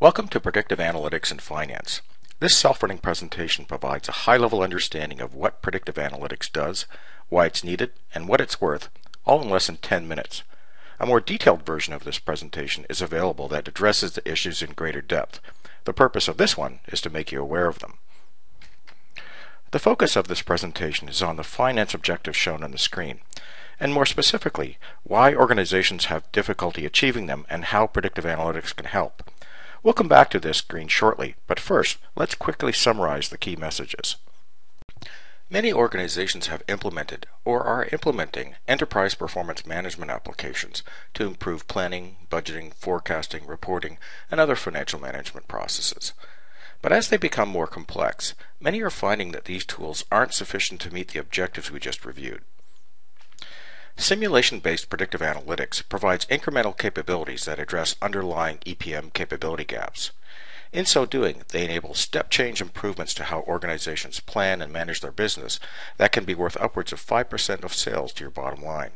Welcome to Predictive Analytics in Finance. This self-running presentation provides a high-level understanding of what predictive analytics does, why it's needed, and what it's worth, all in less than 10 minutes. A more detailed version of this presentation is available that addresses the issues in greater depth. The purpose of this one is to make you aware of them. The focus of this presentation is on the finance objectives shown on the screen, and more specifically, why organizations have difficulty achieving them and how predictive analytics can help. We'll come back to this screen shortly, but first, let's quickly summarize the key messages. Many organizations have implemented or are implementing enterprise performance management applications to improve planning, budgeting, forecasting, reporting, and other financial management processes. But as they become more complex, many are finding that these tools aren't sufficient to meet the objectives we just reviewed. Simulation-based predictive analytics provides incremental capabilities that address underlying EPM capability gaps. In so doing, they enable step-change improvements to how organizations plan and manage their business that can be worth upwards of 5% of sales to your bottom line.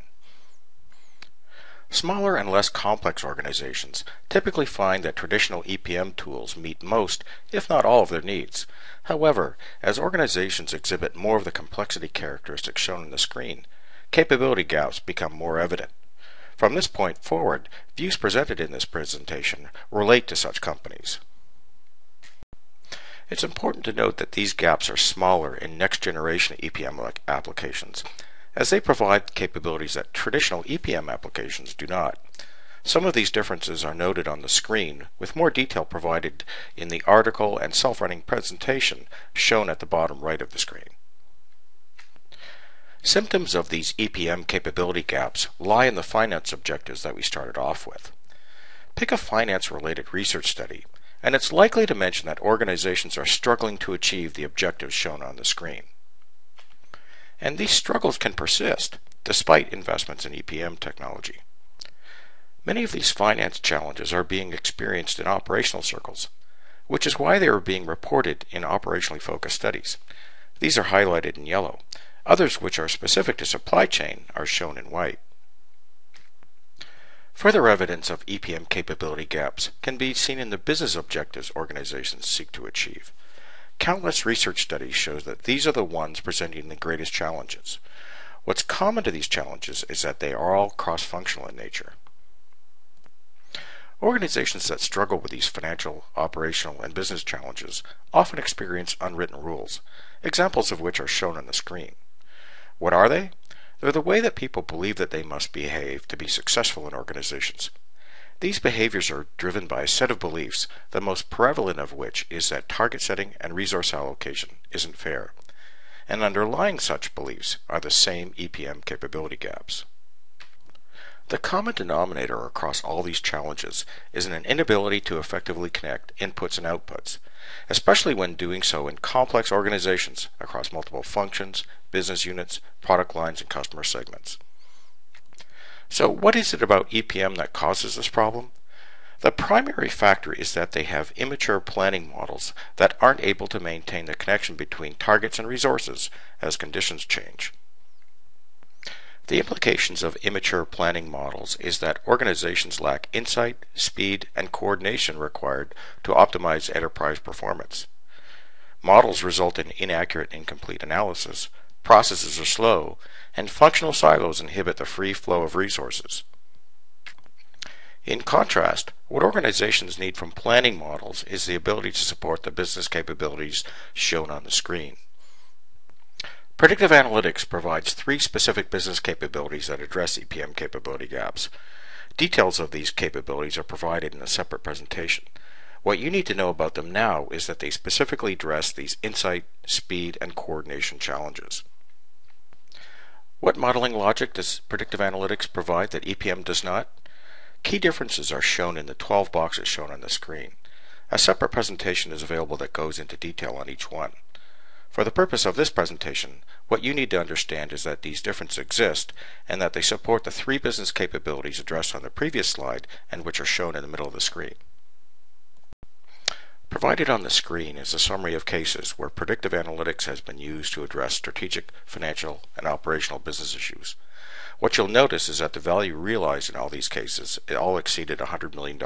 Smaller and less complex organizations typically find that traditional EPM tools meet most, if not all, of their needs. However, as organizations exhibit more of the complexity characteristics shown on the screen, capability gaps become more evident. From this point forward, views presented in this presentation relate to such companies. It's important to note that these gaps are smaller in next-generation EPM applications, as they provide capabilities that traditional EPM applications do not. Some of these differences are noted on the screen, with more detail provided in the article and self-running presentation shown at the bottom right of the screen. Symptoms of these EPM capability gaps lie in the finance objectives that we started off with. Pick a finance-related research study, and it's likely to mention that organizations are struggling to achieve the objectives shown on the screen. And these struggles can persist, despite investments in EPM technology. Many of these finance challenges are being experienced in operational circles, which is why they are being reported in operationally focused studies. These are highlighted in yellow. Others which are specific to supply chain are shown in white. Further evidence of EPM capability gaps can be seen in the business objectives organizations seek to achieve. Countless research studies show that these are the ones presenting the greatest challenges. What's common to these challenges is that they are all cross-functional in nature. Organizations that struggle with these financial, operational, and business challenges often experience unwritten rules, examples of which are shown on the screen. What are they? They're the way that people believe that they must behave to be successful in organizations. These behaviors are driven by a set of beliefs, the most prevalent of which is that target setting and resource allocation isn't fair. And underlying such beliefs are the same EPM capability gaps. The common denominator across all these challenges is an inability to effectively connect inputs and outputs, especially when doing so in complex organizations across multiple functions, business units, product lines, and customer segments. So what is it about EPM that causes this problem? The primary factor is that they have immature planning models that aren't able to maintain the connection between targets and resources as conditions change. The implications of immature planning models is that organizations lack insight, speed, and coordination required to optimize enterprise performance. Models result in inaccurate, incomplete analysis, processes are slow, and functional silos inhibit the free flow of resources. In contrast, what organizations need from planning models is the ability to support the business capabilities shown on the screen. Predictive analytics provides three specific business capabilities that address EPM capability gaps. Details of these capabilities are provided in a separate presentation. What you need to know about them now is that they specifically address these insight, speed, and coordination challenges. What modeling logic does predictive analytics provide that EPM does not? Key differences are shown in the 12 boxes shown on the screen. A separate presentation is available that goes into detail on each one. For the purpose of this presentation, what you need to understand is that these differences exist and that they support the three business capabilities addressed on the previous slide and which are shown in the middle of the screen. Provided on the screen is a summary of cases where predictive analytics has been used to address strategic, financial, and operational business issues. What you'll notice is that the value realized in all these cases all exceeded $100 million.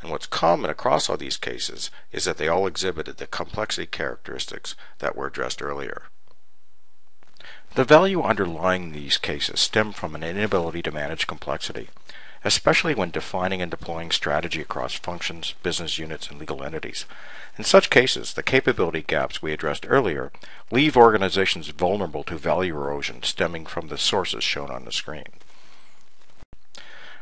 And what's common across all these cases is that they all exhibited the complexity characteristics that were addressed earlier. The value underlying these cases stemmed from an inability to manage complexity, especially when defining and deploying strategy across functions, business units, and legal entities. In such cases, the capability gaps we addressed earlier leave organizations vulnerable to value erosion stemming from the sources shown on the screen.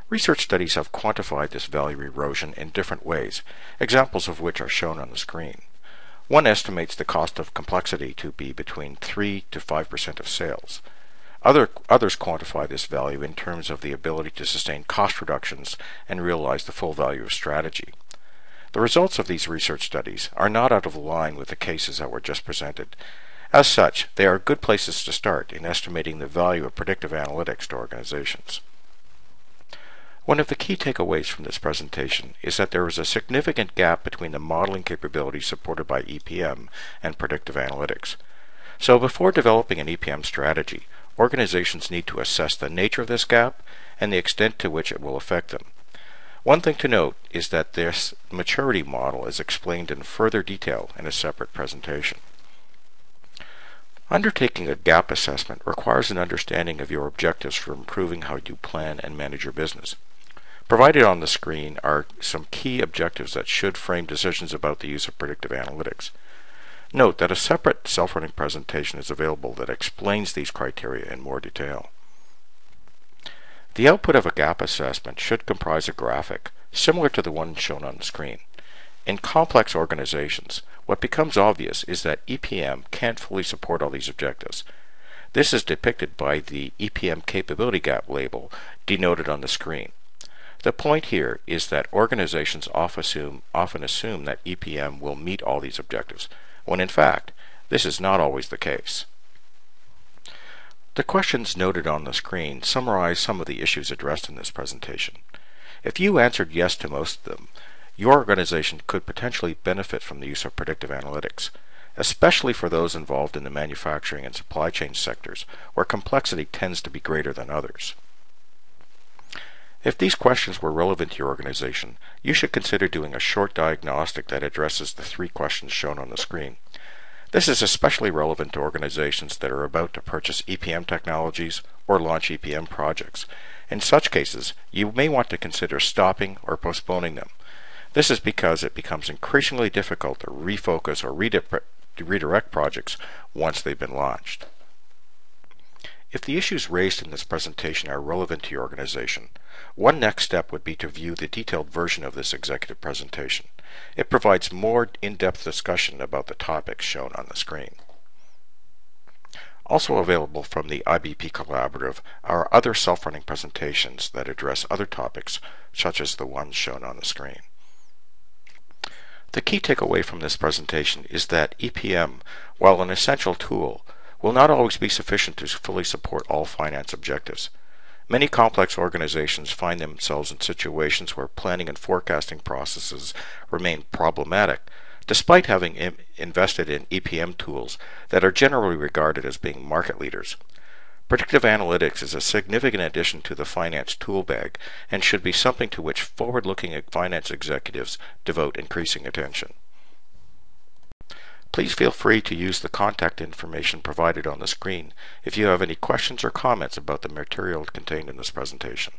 Research studies have quantified this value erosion in different ways, examples of which are shown on the screen. One estimates the cost of complexity to be between 3 to 5% of sales. Others quantify this value in terms of the ability to sustain cost reductions and realize the full value of strategy. The results of these research studies are not out of line with the cases that were just presented. As such, they are good places to start in estimating the value of predictive analytics to organizations. One of the key takeaways from this presentation is that there is a significant gap between the modeling capabilities supported by EPM and predictive analytics. So before developing an EPM strategy, organizations need to assess the nature of this gap and the extent to which it will affect them. One thing to note is that this maturity model is explained in further detail in a separate presentation. Undertaking a gap assessment requires an understanding of your objectives for improving how you plan and manage your business. Provided on the screen are some key objectives that should frame decisions about the use of predictive analytics. Note that a separate self-running presentation is available that explains these criteria in more detail. The output of a gap assessment should comprise a graphic similar to the one shown on the screen. In complex organizations, what becomes obvious is that EPM can't fully support all these objectives. This is depicted by the EPM capability gap label denoted on the screen. The point here is that organizations often assume that EPM will meet all these objectives, when in fact, this is not always the case. The questions noted on the screen summarize some of the issues addressed in this presentation. If you answered yes to most of them, your organization could potentially benefit from the use of predictive analytics, especially for those involved in the manufacturing and supply chain sectors, where complexity tends to be greater than others. If these questions were relevant to your organization, you should consider doing a short diagnostic that addresses the three questions shown on the screen. This is especially relevant to organizations that are about to purchase EPM technologies or launch EPM projects. In such cases, you may want to consider stopping or postponing them. This is because it becomes increasingly difficult to refocus or redirect projects once they've been launched. If the issues raised in this presentation are relevant to your organization, one next step would be to view the detailed version of this executive presentation. It provides more in-depth discussion about the topics shown on the screen. Also available from the IBP Collaborative are other self-running presentations that address other topics, such as the ones shown on the screen. The key takeaway from this presentation is that EPM, while an essential tool, will not always be sufficient to fully support all finance objectives. Many complex organizations find themselves in situations where planning and forecasting processes remain problematic, despite having invested in EPM tools that are generally regarded as being market leaders. Predictive analytics is a significant addition to the finance tool bag and should be something to which forward-looking finance executives devote increasing attention. Please feel free to use the contact information provided on the screen if you have any questions or comments about the material contained in this presentation.